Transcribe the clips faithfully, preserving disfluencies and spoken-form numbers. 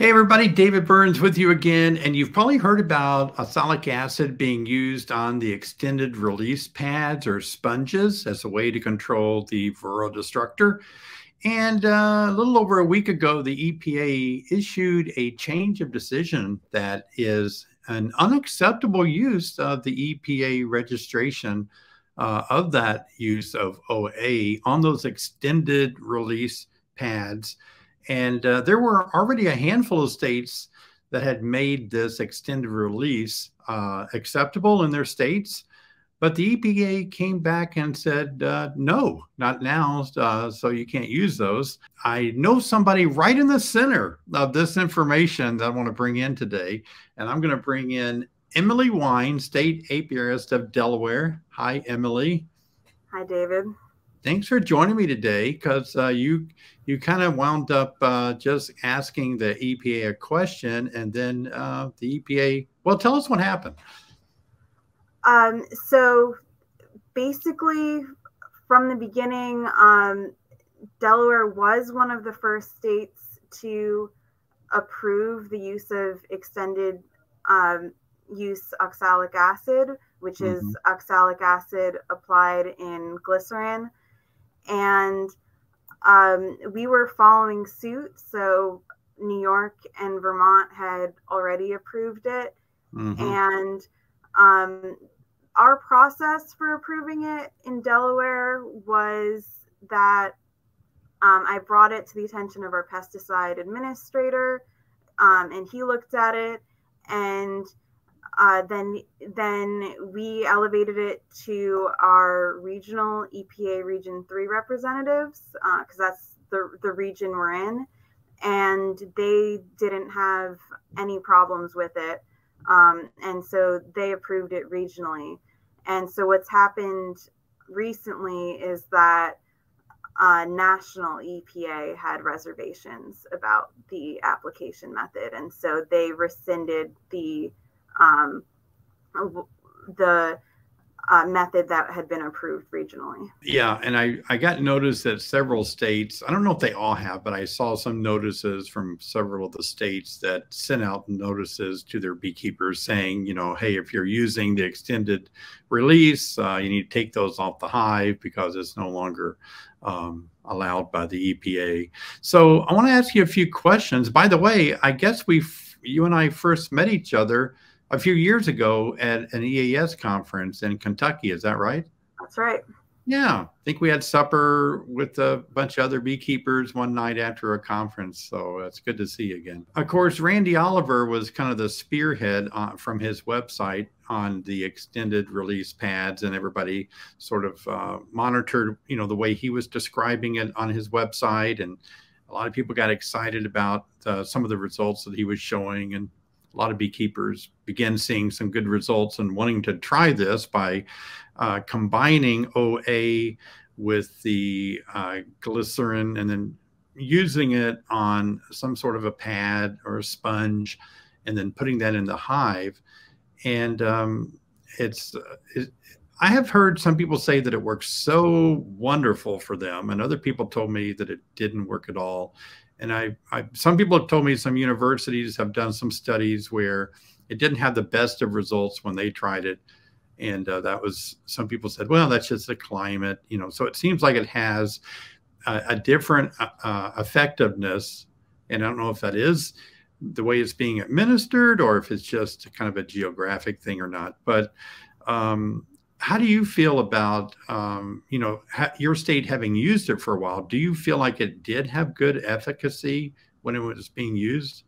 Hey everybody, David Burns with you again, and you've probably heard about oxalic acid being used on the extended release pads or sponges as a way to control the viral destructor. And uh, a little over a week ago, the E P A issued a change of decision that is an unacceptable use of the E P A registration uh, of that use of O A on those extended release pads. And uh, there were already a handful of states that had made this extended release uh, acceptable in their states. But the E P A came back and said, uh, no, not now, uh, so you can't use those. I know somebody right in the center of this information that I want to bring in today. And I'm going to bring in Emily Wine, state apiarist of Delaware. Hi, Emily. Hi, David. Thanks for joining me today, because uh, you you kind of wound up uh, just asking the E P A a question, and then uh, the E P A, well, tell us what happened. Um, so basically, from the beginning, um, Delaware was one of the first states to approve the use of extended um, use oxalic acid, which mm-hmm. is oxalic acid applied in glycerin. And um, we were following suit. So New York and Vermont had already approved it. Mm-hmm. And um, our process for approving it in Delaware was that um, I brought it to the attention of our pesticide administrator, um, and he looked at it. And uh, then, then we elevated it to our regional E P A Region three representatives, because uh, that's the, the region we're in, and they didn't have any problems with it. Um, and so they approved it regionally. And so what's happened recently is that uh, national E P A had reservations about the application method. And so they rescinded the Um, the uh, method that had been approved regionally. Yeah, and I, I got notice that several states, I don't know if they all have, but I saw some notices from several of the states that sent out notices to their beekeepers saying, you know, hey, if you're using the extended release, uh, you need to take those off the hive because it's no longer um, allowed by the E P A. So I want to ask you a few questions. By the way, I guess we, you and I first met each other a few years ago at an E A S conference in Kentucky, is that right? That's right. Yeah, I think we had supper with a bunch of other beekeepers one night after a conference, so it's good to see you again. Of course, Randy Oliver was kind of the spearhead on, from his website on the extended release pads, and everybody sort of uh, monitored, you know, the way he was describing it on his website, and a lot of people got excited about uh, some of the results that he was showing, and a lot of beekeepers began seeing some good results and wanting to try this by uh, combining O A with the uh, glycerin and then using it on some sort of a pad or a sponge and then putting that in the hive. And um, it's, it, I have heard some people say that it works so wonderful for them, and other people told me that it didn't work at all. And I, I, some people have told me some universities have done some studies where it didn't have the best of results when they tried it. And uh, that was, some people said, well, that's just the climate, you know. So it seems like it has a, a different uh, effectiveness. And I don't know if that is the way it's being administered or if it's just kind of a geographic thing or not. But um, how do you feel about, um, you know, ha your state having used it for a while? Do you feel like it did have good efficacy when it was being used?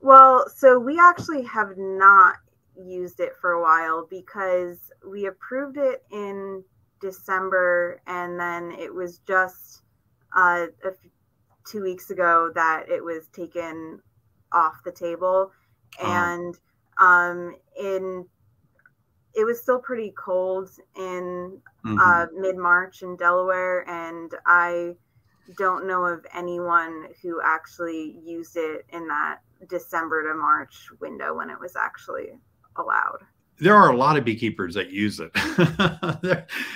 Well, so we actually have not used it for a while because we approved it in December, and then it was just uh, a few, two weeks ago that it was taken off the table. And uh-huh. um, in it was still pretty cold in mm-hmm. uh, mid-March in Delaware, and I don't know of anyone who actually used it in that December to March window when it was actually allowed. There are a lot of beekeepers that use it.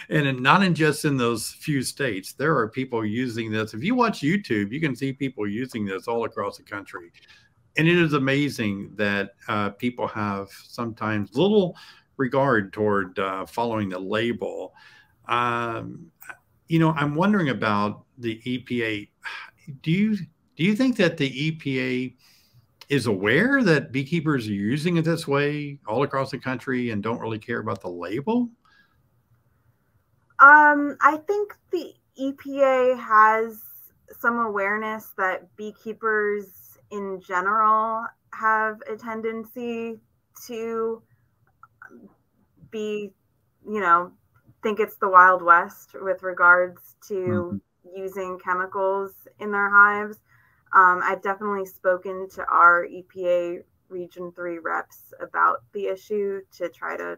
And not in just in those few states. There are people using this. If you watch YouTube, you can see people using this all across the country. And it is amazing that uh, people have sometimes little regard toward uh, following the label. Um, you know, I'm wondering about the E P A. Do you do you think that the E P A is aware that beekeepers are using it this way all across the country and don't really care about the label? Um, I think the E P A has some awareness that beekeepers in general have a tendency to be, you know, think it's the Wild West with regards to mm-hmm. using chemicals in their hives. Um, I've definitely spoken to our E P A Region three reps about the issue to try to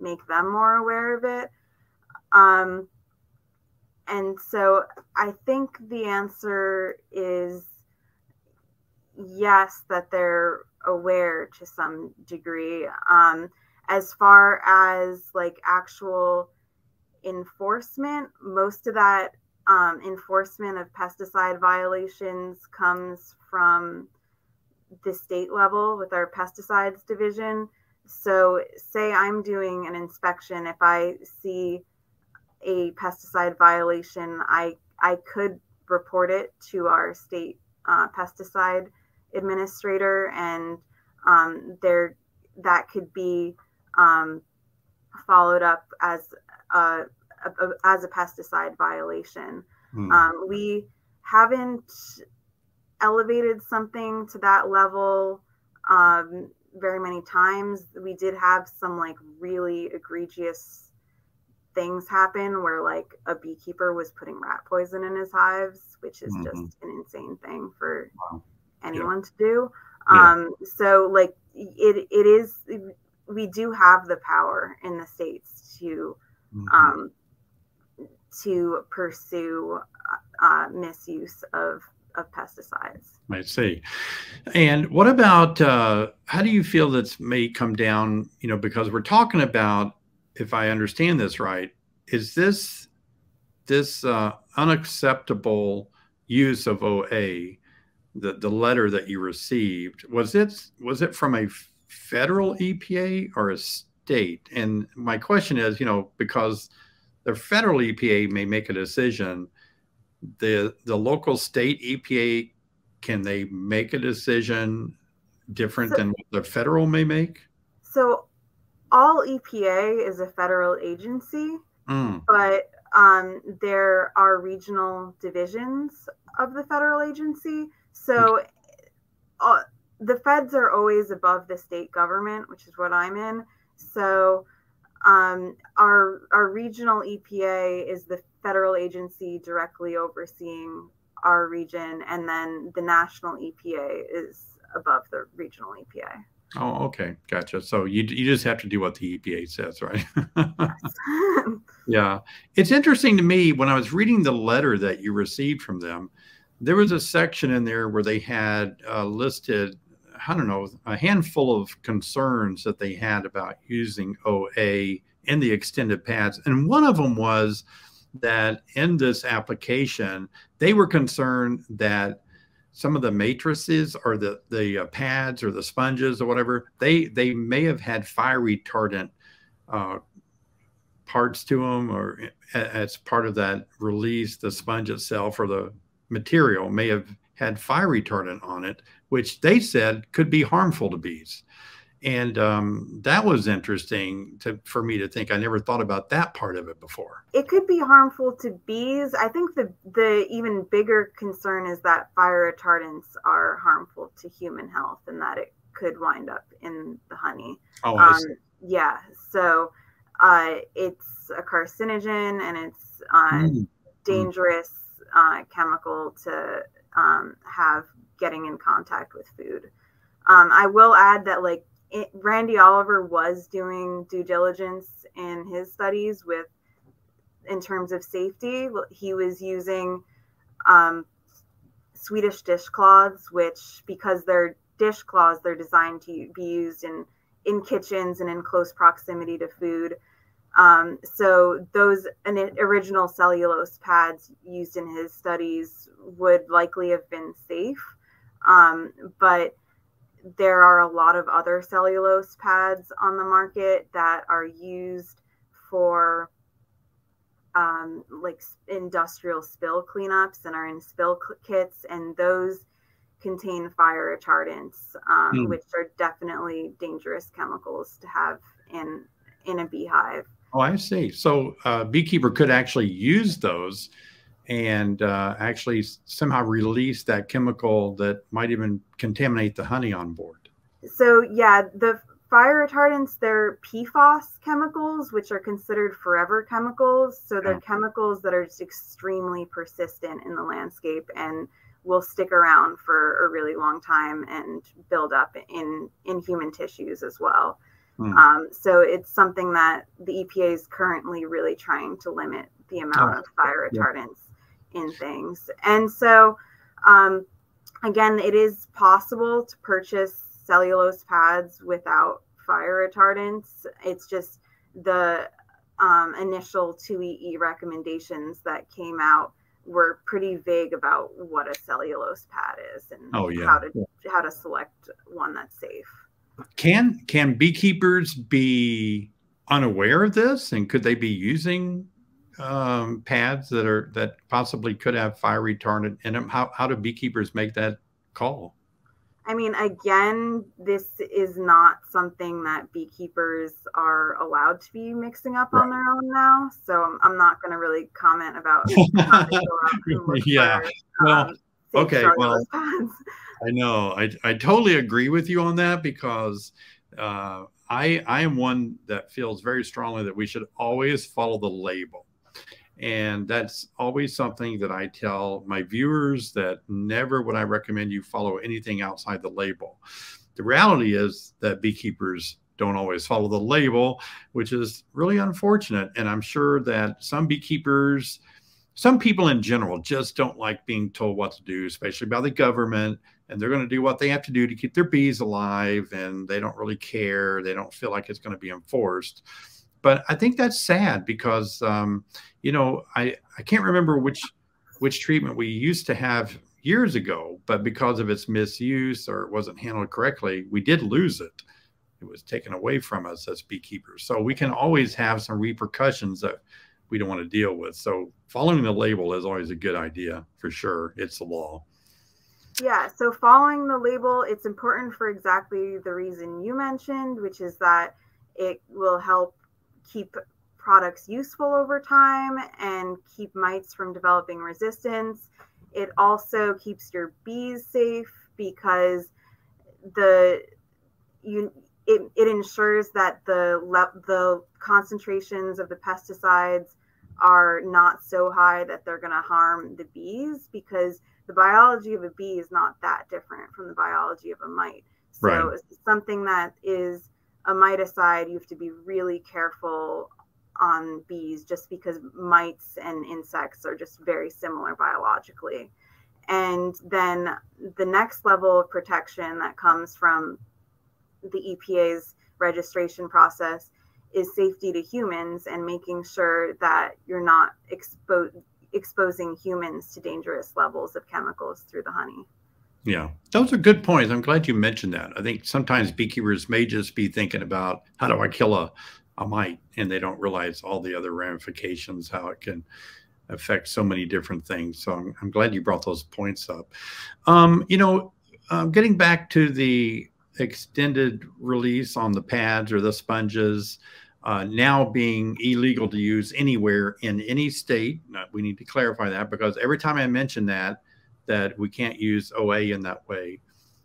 make them more aware of it. Um, and so I think the answer is yes, that they're aware to some degree. Um, as far as like actual enforcement, most of that um, enforcement of pesticide violations comes from the state level with our pesticides division. So say I'm doing an inspection, if I see a pesticide violation, I, I could report it to our state uh, pesticide administrator, and um, there that could be um, followed up as a, a, a, as a pesticide violation. Hmm. Um, we haven't elevated something to that level um, very many times. We did have some like really egregious things happen where like a beekeeper was putting rat poison in his hives, which is mm-hmm. just an insane thing for wow. anyone yeah. to do. Yeah. Um, so like it, it is, we do have the power in the states to, mm-hmm. um, to pursue uh, misuse of, of pesticides. I see. And what about, uh, how do you feel that's may come down, you know, because we're talking about, if I understand this right, is this this uh, unacceptable use of O A, the, the letter that you received, was it, was it from a federal E P A or a state? And my question is, you know, because the federal E P A may make a decision, the, the local state E P A, can they make a decision different so, than what the federal may make? So all E P A is a federal agency, mm. but um, there are regional divisions of the federal agency. So uh, the feds are always above the state government, which is what I'm in. So um, our, our regional E P A is the federal agency directly overseeing our region. And then the national E P A is above the regional E P A. Oh, okay. Gotcha. So you, you just have to do what the E P A says, right? Yeah. It's interesting to me, when I was reading the letter that you received from them, there was a section in there where they had uh, listed, I don't know, a handful of concerns that they had about using O A in the extended pads. And one of them was that in this application, they were concerned that some of the matrices or the, the uh, pads or the sponges or whatever, they, they may have had fire retardant uh, parts to them, or as part of that release, the sponge itself or the material may have had fire retardant on it, which they said could be harmful to bees. And um, that was interesting to, for me to think. I never thought about that part of it before. It could be harmful to bees. I think the, the even bigger concern is that fire retardants are harmful to human health and that it could wind up in the honey. Oh, I um, see. Yeah. So uh, it's a carcinogen and it's uh, mm. dangerous mm. Uh, chemical to um, have getting in contact with food. Um, I will add that, like, It, Randy Oliver was doing due diligence in his studies with, in terms of safety. He was using um, Swedish dishcloths, which, because they're dishcloths, they're designed to be used in, in kitchens and in close proximity to food. Um, so those original cellulose pads used in his studies would likely have been safe. Um, but there are a lot of other cellulose pads on the market that are used for um, like industrial spill cleanups and are in spill kits, and those contain fire retardants, um, mm. which are definitely dangerous chemicals to have in in a beehive. Oh, I see. So a uh, beekeeper could actually use those and uh, actually somehow release that chemical that might even contaminate the honey on board. So yeah, the fire retardants, they're P F O S chemicals, which are considered forever chemicals. So they're yeah. chemicals that are just extremely persistent in the landscape and will stick around for a really long time and build up in, in human tissues as well. Mm. Um, so it's something that the E P A is currently really trying to limit the amount oh, of fire retardants yeah. in things. And so, um, again, it is possible to purchase cellulose pads without fire retardants. It's just the um, initial two E E recommendations that came out were pretty vague about what a cellulose pad is and oh, yeah. how to yeah. how to select one that's safe. Can can beekeepers be unaware of this, and could they be using um, pads that are that possibly could have fire retardant in them? How how do beekeepers make that call? I mean, again, this is not something that beekeepers are allowed to be mixing up right. on their own now. So I'm, I'm not going to really comment about. How to go out and yeah. For, well. Um, Okay, well, I know. I, I totally agree with you on that, because uh, I, I am one that feels very strongly that we should always follow the label. And that's always something that I tell my viewers, that never would I recommend you follow anything outside the label. The reality is that beekeepers don't always follow the label, which is really unfortunate. And I'm sure that some beekeepers... some people in general just don't like being told what to do, especially by the government, and they're going to do what they have to do to keep their bees alive, and they don't really care. They don't feel like it's going to be enforced. But I think that's sad, because, um, you know, I, I can't remember which, which treatment we used to have years ago, but because of its misuse or it wasn't handled correctly, we did lose it. It was taken away from us as beekeepers. So we can always have some repercussions that we don't want to deal with. So following the label is always a good idea, for sure. It's the law. Yeah, so following the label, it's important for exactly the reason you mentioned, which is that it will help keep products useful over time and keep mites from developing resistance. It also keeps your bees safe, because the you It, it ensures that the the concentrations of the pesticides are not so high that they're going to harm the bees, because the biology of a bee is not that different from the biology of a mite. So right. something that is a miticide, you have to be really careful on bees, just because mites and insects are just very similar biologically. And then the next level of protection that comes from the E P A's registration process is safety to humans, and making sure that you're not expo exposing humans to dangerous levels of chemicals through the honey. Yeah, those are good points. I'm glad you mentioned that. I think sometimes beekeepers may just be thinking about, how do I kill a, a mite? And they don't realize all the other ramifications, how it can affect so many different things. So I'm, I'm glad you brought those points up. Um, you know, uh, getting back to the extended release on the pads or the sponges uh, now being illegal to use anywhere in any state. Now, we need to clarify that, because every time I mention that, that we can't use O A in that way,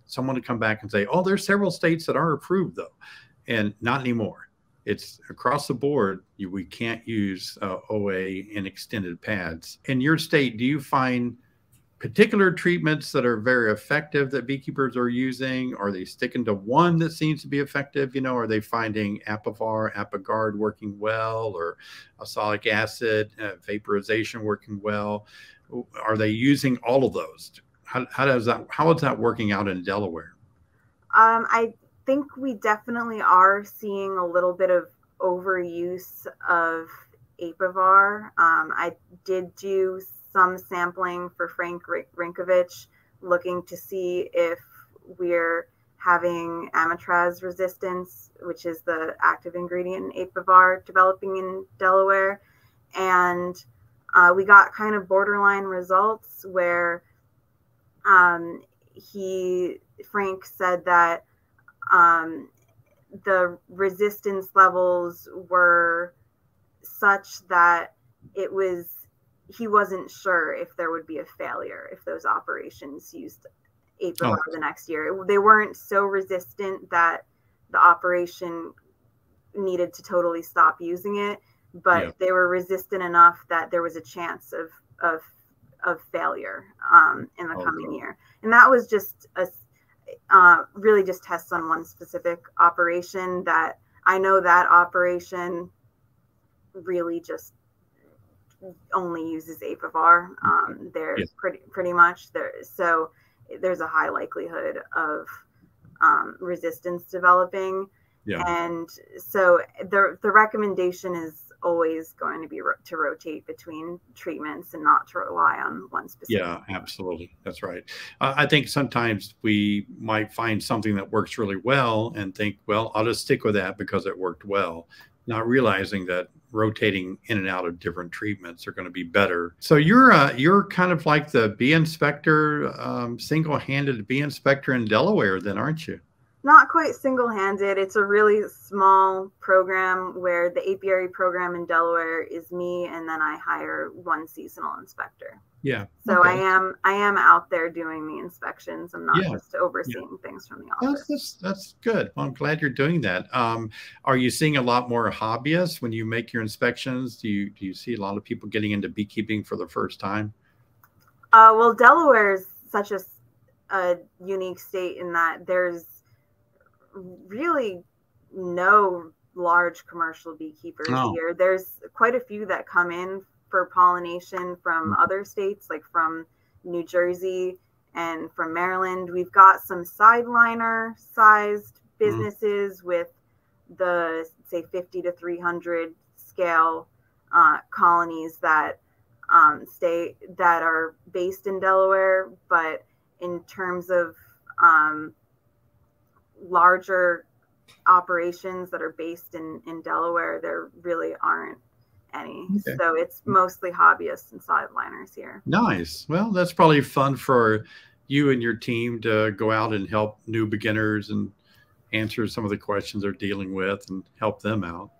someone would come back and say, oh, there's several states that are approved though. And not anymore. It's across the board. You, we can't use uh, O A in extended pads. In your state, do you find particular treatments that are very effective that beekeepers are using? Are they sticking to one that seems to be effective? You know, are they finding Apivar, Apiguard working well, or oxalic acid, uh, vaporization working well? Are they using all of those? How, how does that, how is that working out in Delaware? Um, I think we definitely are seeing a little bit of overuse of Apivar. Um, I did do some sampling for Frank Rinkovich, looking to see if we're having Amitraz resistance, which is the active ingredient in Apivar, developing in Delaware. And uh, we got kind of borderline results where um, he, Frank said that um, the resistance levels were such that it was, he wasn't sure if there would be a failure if those operations used Apivar oh. the next year. It, they weren't so resistant that the operation needed to totally stop using it, but yeah. they were resistant enough that there was a chance of of, of failure um, in the oh, coming God. year. And that was just a uh, really just tests on one specific operation that I know that operation really just only uses Apivar. Um, they're yeah. pretty, pretty much there. So there's a high likelihood of um, resistance developing. Yeah. And so the, the recommendation is always going to be ro to rotate between treatments and not to rely on one specific. Yeah, absolutely. That's right. Uh, I think sometimes we might find something that works really well and think, well, I'll just stick with that because it worked well, not realizing that rotating in and out of different treatments are going to be better. So you're uh, you're kind of like the bee inspector, um, single-handed bee inspector in Delaware then, aren't you? Not quite single-handed. It's a really small program where the apiary program in Delaware is me, and then I hire one seasonal inspector. Yeah. So okay. I am I am out there doing the inspections. I'm not yeah. just overseeing yeah. things from the office. That's, that's, that's good. Well, I'm glad you're doing that. Um, are you seeing a lot more hobbyists when you make your inspections? Do you do you see a lot of people getting into beekeeping for the first time? Uh, well, Delaware is such a, a unique state in that there's really no large commercial beekeepers oh. here. There's quite a few that come in for pollination from other states, like from New Jersey and from Maryland. We've got some sideliner sized businesses mm. with the say fifty to three hundred scale uh, colonies that um, stay that are based in Delaware. But in terms of um, larger operations that are based in, in Delaware, there really aren't any. Okay. So it's mostly hobbyists and sideliners here. Nice. Well, that's probably fun for you and your team to go out and help new beginners and answer some of the questions they're dealing with and help them out.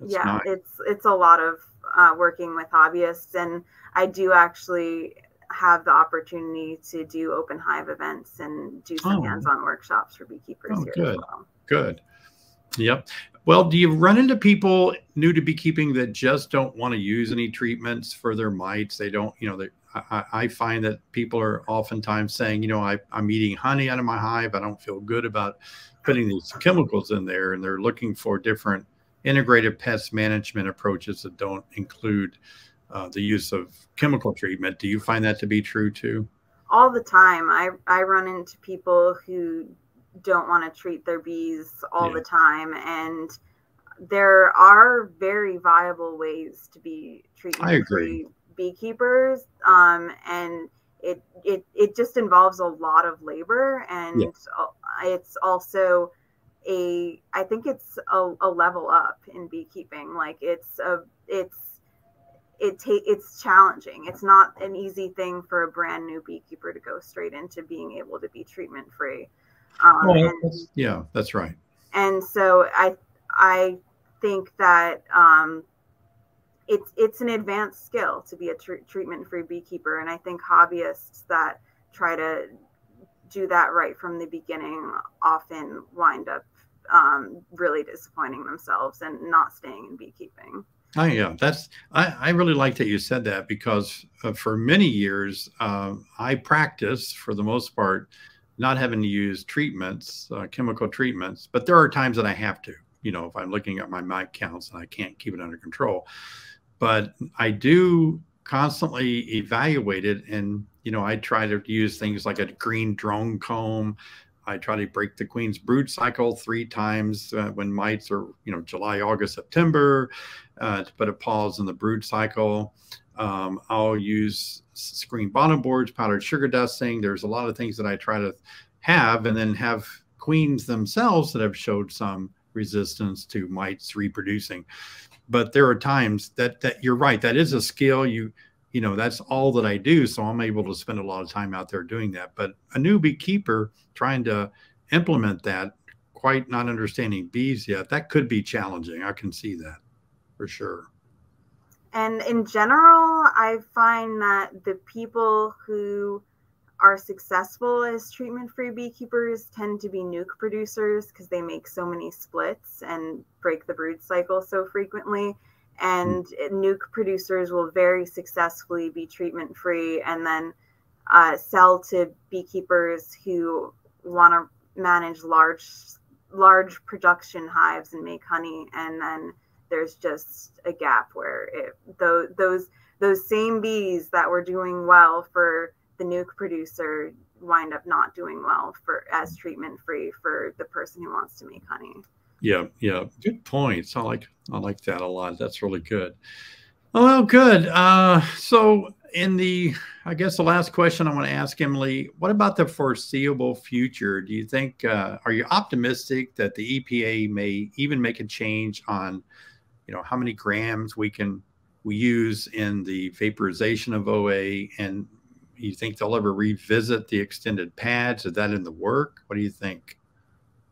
That's yeah, nice. it's it's a lot of uh, working with hobbyists, and I do actually have the opportunity to do open hive events and do some oh. hands-on workshops for beekeepers oh, here good. as well. Good. Yep. Well, do you run into people new to beekeeping that just don't want to use any treatments for their mites? They don't, you know, they, I, I find that people are oftentimes saying, you know, I, I'm eating honey out of my hive. I don't feel good about putting these chemicals in there. And they're looking for different integrated pest management approaches that don't include uh, the use of chemical treatment. Do you find that to be true too? All the time. I, I run into people who don't want to treat their bees all yeah. the time, and there are very viable ways to be treatment-free beekeepers, um, and it it it just involves a lot of labor, and yeah. it's also a I think it's a, a level up in beekeeping. Like it's a it's it ta- it's challenging. It's not an easy thing for a brand new beekeeper to go straight into being able to be treatment-free. Um, well, and, that's, yeah, that's right. And so I, I think that um, it's it's an advanced skill to be a tr treatment-free beekeeper, and I think hobbyists that try to do that right from the beginning often wind up um, really disappointing themselves and not staying in beekeeping. Oh yeah, that's I, I really like that you said that, because uh, for many years uh, I practiced for the most part not having to use treatments, uh, chemical treatments, but there are times that I have to, you know, if I'm looking at my mite counts and I can't keep it under control, but I do constantly evaluate it. And, you know, I try to use things like a green drone comb. I try to break the queen's brood cycle three times uh, when mites are, you know, July, August, September, uh, to put a pause in the brood cycle. Um, I'll use screen bottom boards, powdered sugar dusting. There's a lot of things that I try to have, and then have queens themselves that have showed some resistance to mites reproducing. But there are times that, that you're right, that is a skill. You, you know, that's all that I do. So I'm able to spend a lot of time out there doing that. But a new beekeeper trying to implement that, quite not understanding bees yet, that could be challenging. I can see that for sure. And in general, I find that the people who are successful as treatment-free beekeepers tend to be nuke producers because they make so many splits and break the brood cycle so frequently. And nuke producers will very successfully be treatment-free and then uh, sell to beekeepers who want to manage large, large production hives and make honey. And then there's just a gap where it, those, those, those same bees that were doing well for the nuke producer wind up not doing well for as treatment free for the person who wants to make honey. Yeah, yeah, good points. I like I like that a lot. That's really good. Oh, good. Uh, so, in the I guess the last question I want to ask Emily: what about the foreseeable future? Do you think uh, are you optimistic that the E P A may even make a change on, you know, how many grams we can we use in the vaporization of O A? And you think they'll ever revisit the extended pads? Is that in the work? What do you think?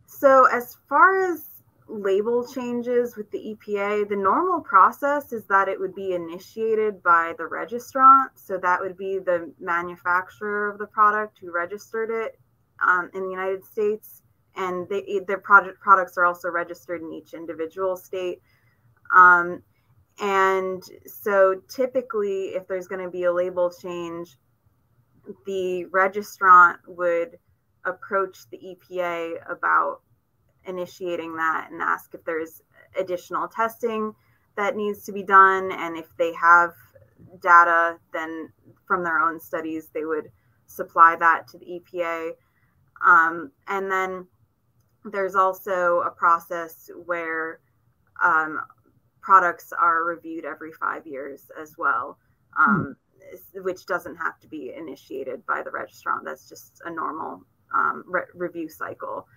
So as far as label changes with the E P A, the normal process is that it would be initiated by the registrant. So that would be the manufacturer of the product who registered it um, in the United States. And they, their product, products are also registered in each individual state. Um, and so typically, if there's going to be a label change, the registrant would approach the E P A about initiating that and ask if there's additional testing that needs to be done. And if they have data, then from their own studies, they would supply that to the E P A. Um, and then there's also a process where um, products are reviewed every five years as well. Um, hmm. Which doesn't have to be initiated by the registrant. That's just a normal um, re review cycle.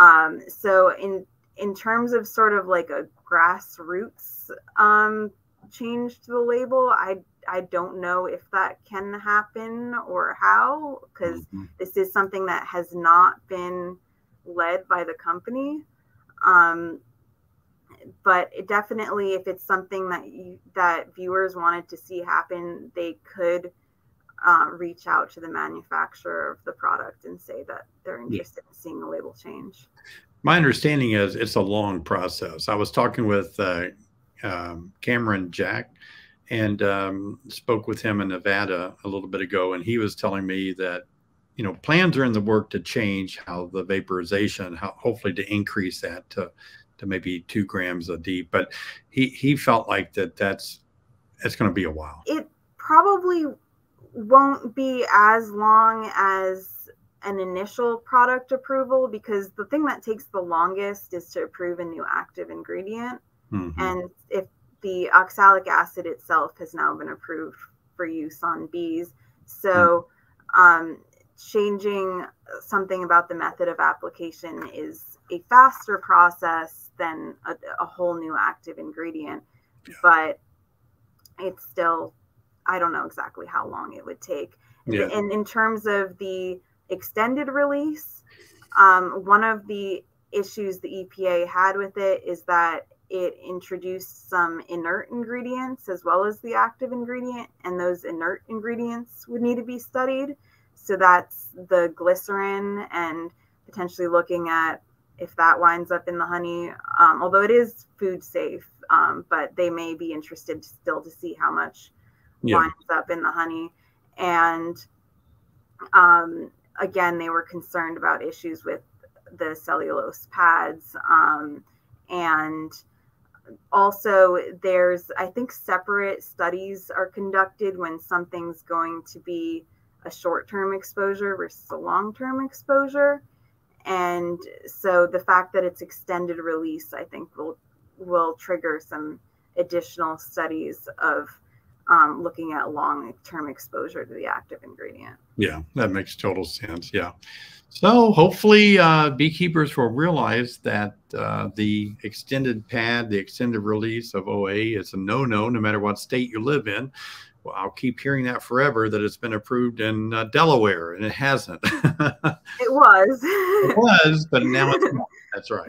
Um, so in in terms of sort of like a grassroots um, change to the label, I, I don't know if that can happen or how, because mm-hmm. this is something that has not been led by the company. Um, But it definitely, if it's something that you, that viewers wanted to see happen, they could uh, reach out to the manufacturer of the product and say that they're interested yeah. in seeing the label change. My understanding is it's a long process. I was talking with uh, um, Cameron Jack and um, spoke with him in Nevada a little bit ago, and he was telling me that, you know, plans are in the work to change how the vaporization, how hopefully to increase that to to maybe two grams a deep, but he, he felt like that that's, it's going to be a while. It probably won't be as long as an initial product approval, because the thing that takes the longest is to approve a new active ingredient. Mm-hmm. And if the oxalic acid itself has now been approved for use on bees. So, mm-hmm. um, changing something about the method of application is a faster process than a, a whole new active ingredient, yeah. but it's still, I don't know exactly how long it would take. Yeah. And in terms of the extended release, um, one of the issues the E P A had with it is that it introduced some inert ingredients as well as the active ingredient, and those inert ingredients would need to be studied. So that's the glycerin and potentially looking at if that winds up in the honey, um, although it is food safe, um, but they may be interested still to see how much yeah. winds up in the honey. And um, again, they were concerned about issues with the cellulose pads. Um, and also there's, I think separate studies are conducted when something's going to be a short-term exposure versus a long-term exposure. And so the fact that it's extended release, I think will, will trigger some additional studies of um, looking at long-term exposure to the active ingredient. Yeah, that makes total sense. Yeah. So hopefully uh, beekeepers will realize that uh, the extended pad, the extended release of O A is a no-no, no matter what state you live in. Well, I'll keep hearing that forever, that it's been approved in uh, Delaware, and it hasn't. It was. It was, but now it's not. That's right.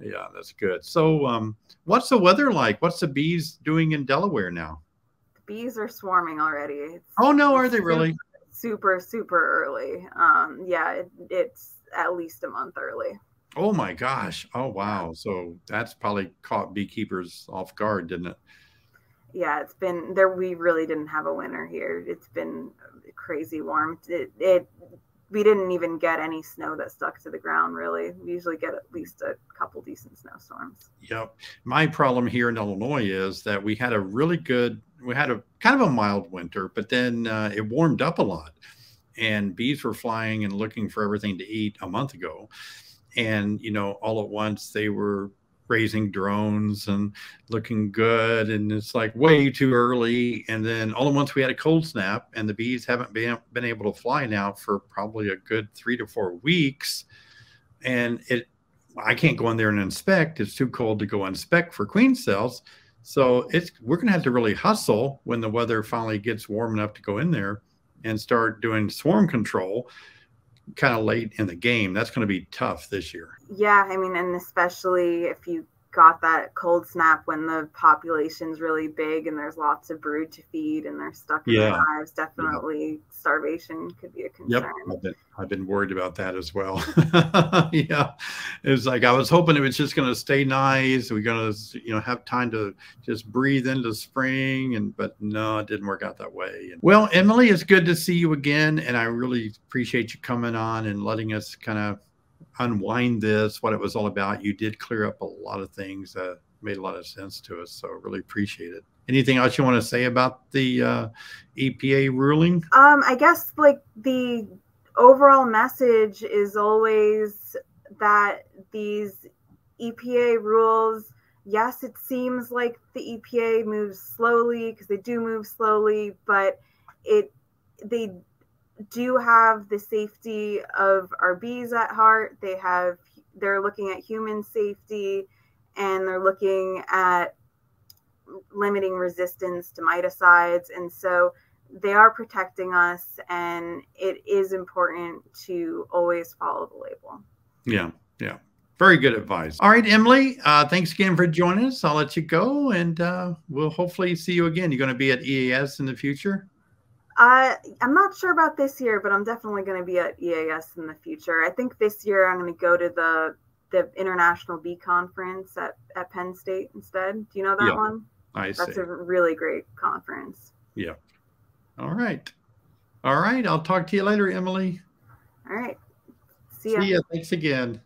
Yeah, yeah, that's good. So um, what's the weather like? What's the bees doing in Delaware now? The bees are swarming already. It's, oh, no, are they really? Super, super early. Um, yeah, it, it's at least a month early. Oh, my gosh. Oh, wow. So that's probably caught beekeepers off guard, didn't it? Yeah, it's been there. We really didn't have a winter here. It's been crazy warm. It, it, we didn't even get any snow that stuck to the ground, really. We usually get at least a couple decent snowstorms. Yep. My problem here in Illinois is that we had a really good, we had a kind of a mild winter, but then uh, it warmed up a lot and bees were flying and looking for everything to eat a month ago. And, you know, all at once they were raising drones and looking good, and it's like way too early. And then all at once we had a cold snap, and the bees haven't been been able to fly now for probably a good three to four weeks. And it, I can't go in there and inspect. It's too cold to go inspect for queen cells. So it's we're gonna have to really hustle when the weather finally gets warm enough to go in there and start doing swarm control. Kind of late in the game. That's going to be tough this year. Yeah, I mean, and especially if you got that cold snap when the population's really big and there's lots of brood to feed and they're stuck in yeah. their hives, definitely yeah. starvation could be a concern. Yep. I've been, I've been worried about that as well. Yeah, it was like I was hoping it was just going to stay nice. We're going to, you know, have time to just breathe into spring, and but no, it didn't work out that way. Well, Emily, it's good to see you again, and I really appreciate you coming on and letting us kind of unwind this, what it was all about. You did clear up a lot of things that made a lot of sense to us, so really appreciate it. Anything else you want to say about the uh, E P A ruling? Um, I guess like the overall message is always that these E P A rules, yes, it seems like the E P A moves slowly, because they do move slowly, but it they do have the safety of our bees at heart. They have, they're looking at human safety, and they're looking at limiting resistance to miticides. And so they are protecting us, and it is important to always follow the label. Yeah. Yeah. Very good advice. All right, Emily, uh, thanks again for joining us. I'll let you go, and uh, we'll hopefully see you again. You're going to be at E A S in the future? Uh, I'm not sure about this year, but I'm definitely going to be at E A S in the future. I think this year I'm going to go to the the International Bee Conference at, at Penn State instead. Do you know that yeah, one? I see. That's a really great conference. Yeah. All right. All right. I'll talk to you later, Emily. All right. See ya. See ya. Thanks again.